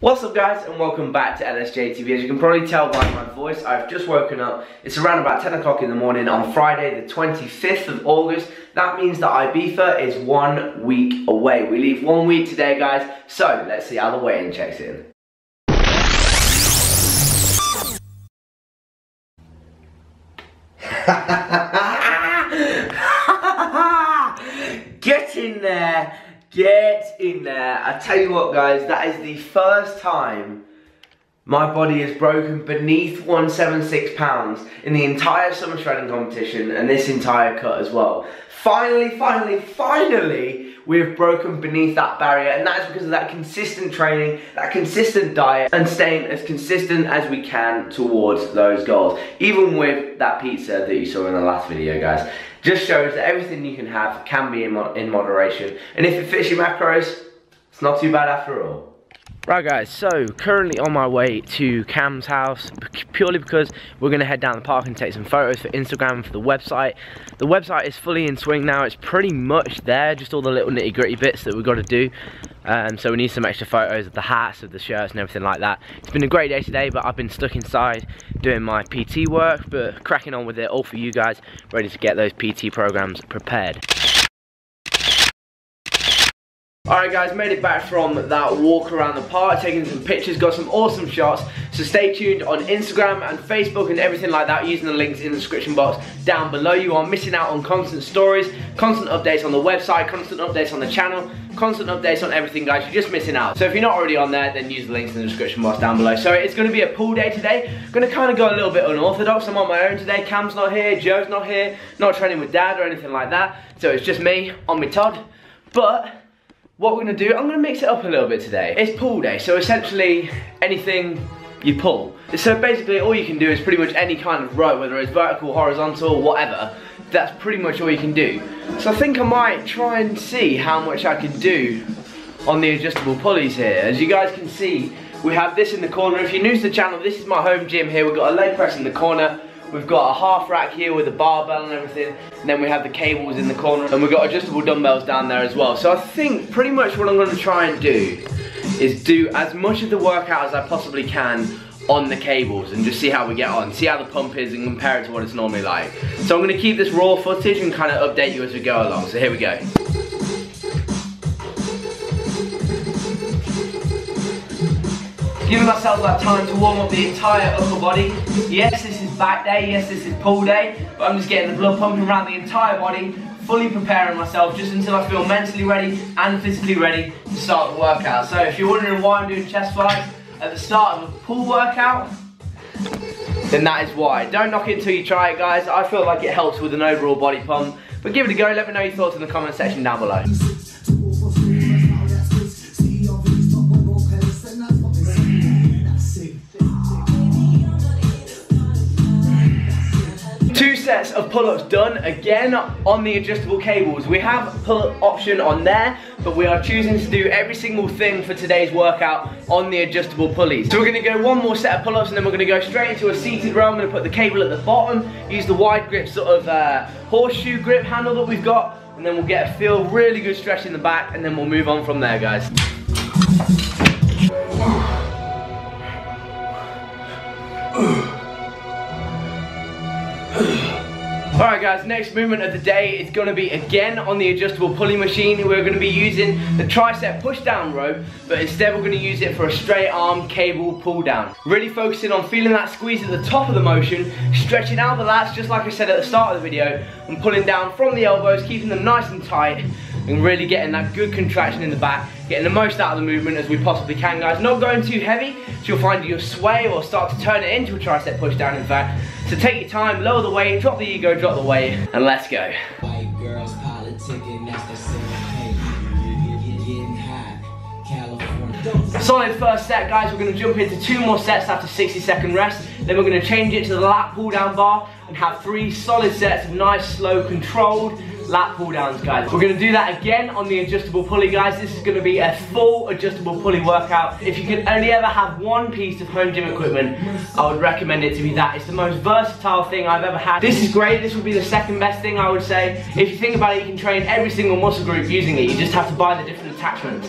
What's up guys, and welcome back to LSJTV. As you can probably tell by my voice, I've just woken up. It's around about 10 o'clock in the morning on Friday the 25th of August. That means that Ibiza is 1 week away. We leave 1 week today guys, so let's see how the weigh-in checks in. Get in there! Get in there. I tell you what guys, that is the first time my body has broken beneath 176 pounds in the entire summer shredding competition and this entire cut as well. Finally, we've broken beneath that barrier, and that is because of that consistent training, that consistent diet, and staying as consistent as we can towards those goals. Even with that pizza that you saw in the last video guys. Just shows that everything you can have can be in moderation, and if it fits your macros, it's not too bad after all. Right guys, so currently on my way to Cam's house, purely because we're going to head down the park and take some photos for Instagram, for the website. The website is fully in swing now, it's pretty much there, just all the little nitty gritty bits that we've got to do. So we need some extra photos of the hats, of the shirts and everything like that. It's been a great day today, but I've been stuck inside doing my PT work, but cracking on with it all for you guys, ready to get those PT programs prepared. Alright guys, made it back from that walk around the park, taking some pictures, got some awesome shots, so stay tuned on Instagram and Facebook and everything like that using the links in the description box down below. You are missing out on constant stories, constant updates on the website, constant updates on the channel, constant updates on everything guys, you're just missing out. So if you're not already on there, then use the links in the description box down below. So it's going to be a pool day today, I'm going to kind of go a little bit unorthodox. I'm on my own today, Cam's not here, Joe's not here, not training with Dad or anything like that, so it's just me on my Todd. But what we're going to do, I'm going to mix it up a little bit today. It's pull day, so essentially anything you pull. So basically all you can do is pretty much any kind of row, whether it's vertical, horizontal, whatever. That's pretty much all you can do. So I think I might try and see how much I can do on the adjustable pulleys here. As you guys can see, we have this in the corner. If you're new to the channel, this is my home gym here. We've got a leg press in the corner. We've got a half rack here with a barbell and everything, and then we have the cables in the corner, and we've got adjustable dumbbells down there as well. So I think pretty much what I'm going to try and do is do as much of the workout as I possibly can on the cables and just see how we get on, see how the pump is and compare it to what it's normally like. So I'm going to keep this raw footage and kind of update you as we go along, so here we go. Giving myself that time to warm up the entire upper body. Yes, this is back day, yes, this is pull day, but I'm just getting the blood pumping around the entire body, fully preparing myself just until I feel mentally ready and physically ready to start the workout. So if you're wondering why I'm doing chest flies at the start of a pull workout, then that is why. Don't knock it until you try it guys, I feel like it helps with an overall body pump, but give it a go, let me know your thoughts in the comment section down below. Sets of pull-ups done again on the adjustable cables. We have a pull-up option on there, but we are choosing to do every single thing for today's workout on the adjustable pulleys. So we're going to go one more set of pull-ups and then we're going to go straight into a seated row. I'm going to put the cable at the bottom, use the wide grip sort of horseshoe grip handle that we've got, and then we'll get a feel, really good stretch in the back, and then we'll move on from there guys. Alright guys, next movement of the day is going to be again on the adjustable pulley machine. We're going to be using the tricep push down rope, but instead we're going to use it for a straight arm cable pull down. Really focusing on feeling that squeeze at the top of the motion, stretching out the lats just like I said at the start of the video, and pulling down from the elbows, keeping them nice and tight, and really getting that good contraction in the back, getting the most out of the movement as we possibly can guys. Not going too heavy, so you'll find you'll sway or start to turn it into a tricep push down in fact. So take your time, lower the weight, drop the ego, drop the weight, and let's go. White girls politicking, that's the same thing. Getting high, California. Solid first set guys, we're going to jump into two more sets after 60-second rest. Then we're going to change it to the lat pull down bar and have three solid sets of nice, slow, controlled lat pull downs guys. We're going to do that again on the adjustable pulley guys. This is going to be a full adjustable pulley workout. If you can only ever have one piece of home gym equipment, I would recommend it to be that. It's the most versatile thing I've ever had. This is great, this would be the second best thing I would say. If you think about it, you can train every single muscle group using it. You just have to buy the different attachment,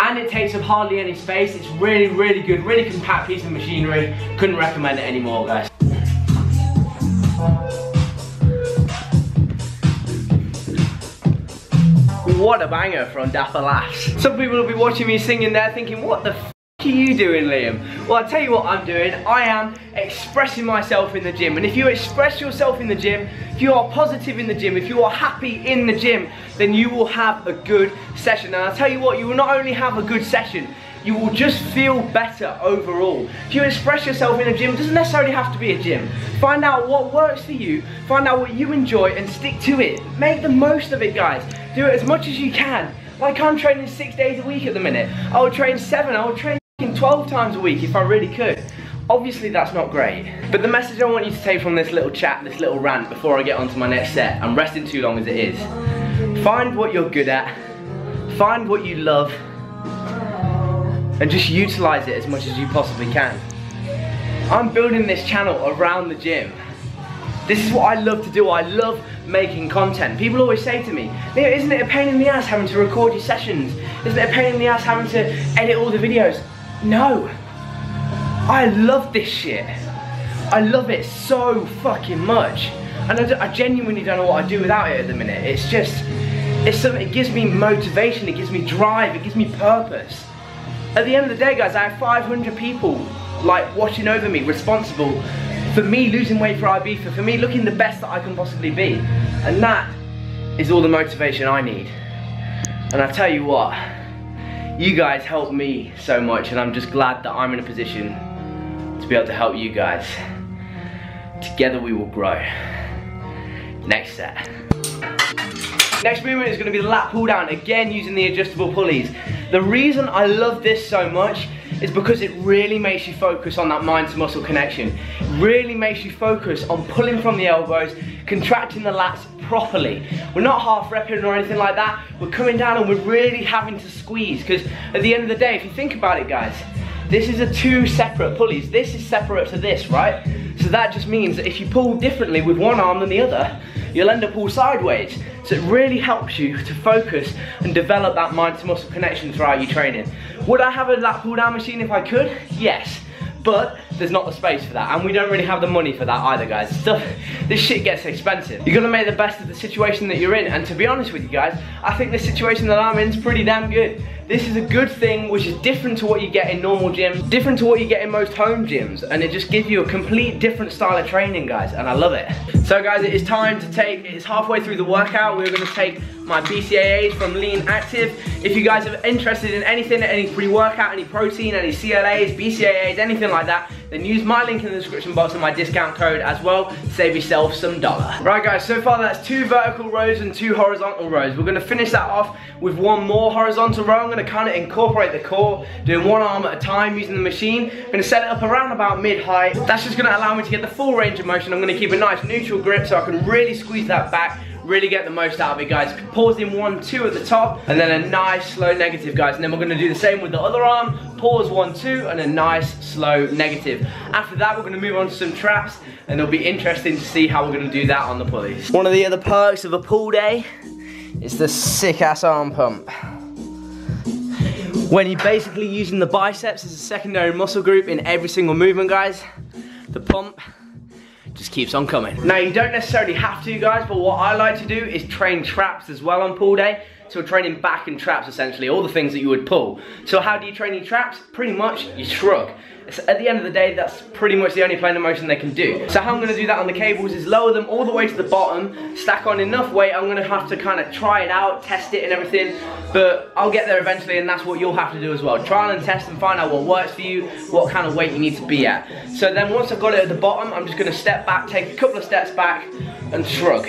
and it takes up hardly any space. It's really, really good, really compact piece of machinery. Couldn't recommend it anymore, guys. What a banger from Dapper Lash. Some people will be watching me singing there thinking, what the f are you doing, Liam? Well, I'll tell you what I'm doing. I am expressing myself in the gym. And if you express yourself in the gym, if you are positive in the gym, if you are happy in the gym, then you will have a good session. And I'll tell you what, you will not only have a good session, you will just feel better overall. If you express yourself in a gym, it doesn't necessarily have to be a gym. Find out what works for you, find out what you enjoy and stick to it. Make the most of it, guys. Do it as much as you can. Like I'm training 6 days a week at the minute. I would train 7, I would train 12 times a week if I really could. Obviously that's not great. But the message I want you to take from this little chat, this little rant before I get onto my next set, I'm resting too long as it is. Find what you're good at, find what you love, and just utilize it as much as you possibly can. I'm building this channel around the gym. This is what I love to do. I love making content. People always say to me, isn't it a pain in the ass having to record your sessions? Isn't it a pain in the ass having to edit all the videos? No. I love this shit. I love it so fucking much. And I genuinely don't know what I'd do without it at the minute. It's just, it's something, it gives me motivation, it gives me drive, it gives me purpose. At the end of the day, guys, I have 500 people like watching over me, responsible for me losing weight for Ibiza, for me looking the best that I can possibly be. And that is all the motivation I need. And I tell you what, you guys help me so much, and I'm just glad that I'm in a position to be able to help you guys. Together we will grow. Next set. Next movement is going to be the lat pull down, again using the adjustable pulleys. The reason I love this so much is because it really makes you focus on that mind to muscle connection. Really makes you focus on pulling from the elbows, contracting the lats properly. We're not half repping or anything like that. We're coming down and we're really having to squeeze, because at the end of the day, if you think about it, guys, this is a two separate pulleys. This is separate to this, right? So that just means that if you pull differently with one arm than the other, you'll end up all sideways. So it really helps you to focus and develop that mind to muscle connection throughout your training. Would I have a lat pull down machine if I could? Yes, but there's not the space for that, and we don't really have the money for that either, guys. Stuff, this shit gets expensive. You're gonna make the best of the situation that you're in, and to be honest with you guys, I think the situation that I'm in is pretty damn good. This is a good thing, which is different to what you get in normal gyms, different to what you get in most home gyms, and it just gives you a complete different style of training, guys, and I love it. So guys, it is time to take, it's halfway through the workout, we're gonna take my BCAAs from Lean Active. If you guys are interested in anything, any pre-workout, any protein, any CLAs, BCAAs, anything like that, then use my link in the description box and my discount code as well. Save yourself some dollar. Right guys, so far that's 2 vertical rows and 2 horizontal rows. We're gonna finish that off with 1 more horizontal row. I'm gonna kind of incorporate the core, doing 1 arm at a time using the machine. I'm gonna set it up around about mid-height. That's just gonna allow me to get the full range of motion. I'm gonna keep a nice neutral grip so I can really squeeze that back, really get the most out of it, guys. Pause in 1, 2 at the top, and then a nice slow negative, guys. And then we're gonna do the same with the other arm. Pause 1, 2, and a nice slow negative. After that, we're gonna move on to some traps, and it'll be interesting to see how we're gonna do that on the pulleys. One of the other perks of a pull day is the sick ass arm pump. When you're basically using the biceps as a secondary muscle group in every single movement, guys, the pump just keeps on coming. Now you don't necessarily have to, guys, but what I like to do is train traps as well on pull day. So we're training back and traps essentially, all the things that you would pull. So how do you train your traps? Pretty much you shrug. So at the end of the day, that's pretty much the only plane of motion they can do. So how I'm going to do that on the cables is lower them all the way to the bottom, stack on enough weight. I'm going to have to kind of try it out, test it and everything, but I'll get there eventually, and that's what you'll have to do as well. Trial and test and find out what works for you, what kind of weight you need to be at. So then once I've got it at the bottom, I'm just going to step back, take a couple of steps back and shrug.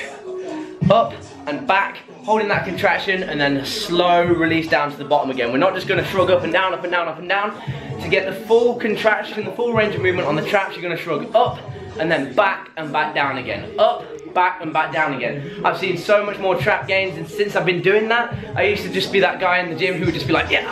Up and back, holding that contraction, and then a slow release down to the bottom again. We're not just going to shrug up and down, up and down, up and down. To get the full contraction, the full range of movement on the traps, you're going to shrug up and then back down again. Up, back and back down again. I've seen so much more trap gains, and since I've been doing that, I used to just be that guy in the gym who would just be like, yeah,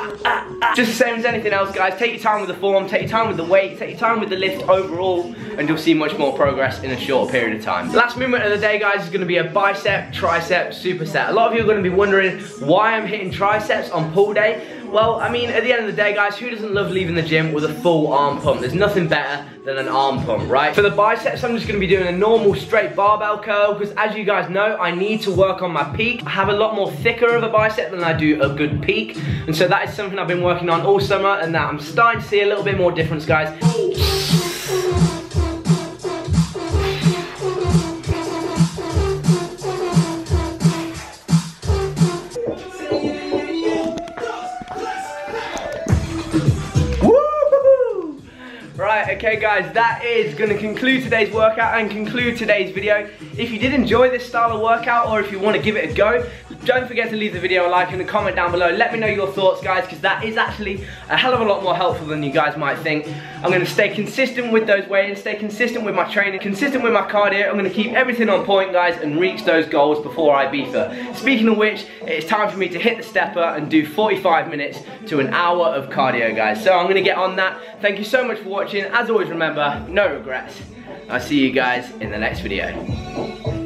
Just the same as anything else, guys. Take your time with the form, take your time with the weight, take your time with the lift overall, and you'll see much more progress in a short period of time. The last movement of the day, guys, is going to be a bicep, tricep, superset. A lot of you are going to be wondering why I'm hitting triceps on pull day. Well, I mean, at the end of the day, guys, who doesn't love leaving the gym with a full arm pump? There's nothing better than an arm pump, right? For the biceps, I'm just going to be doing a normal straight barbell curl because, as you guys know, I need to work on my peak. I have a lot more thicker of a bicep than I do a good peak, and so that is something I've been working on all summer, and that I'm starting to see a little bit more difference, guys. Okay guys, that is going to conclude today's workout and conclude today's video. If you did enjoy this style of workout, or if you want to give it a go, don't forget to leave the video a like and a comment down below. Let me know your thoughts, guys, because that is actually a hell of a lot more helpful than you guys might think. I'm going to stay consistent with those weigh-ins, stay consistent with my training, consistent with my cardio. I'm going to keep everything on point, guys, and reach those goals before Ibiza. Speaking of which, it's time for me to hit the stepper and do 45 minutes to an hour of cardio, guys. So I'm going to get on that. Thank you so much for watching. As always, remember, no regrets. I'll see you guys in the next video.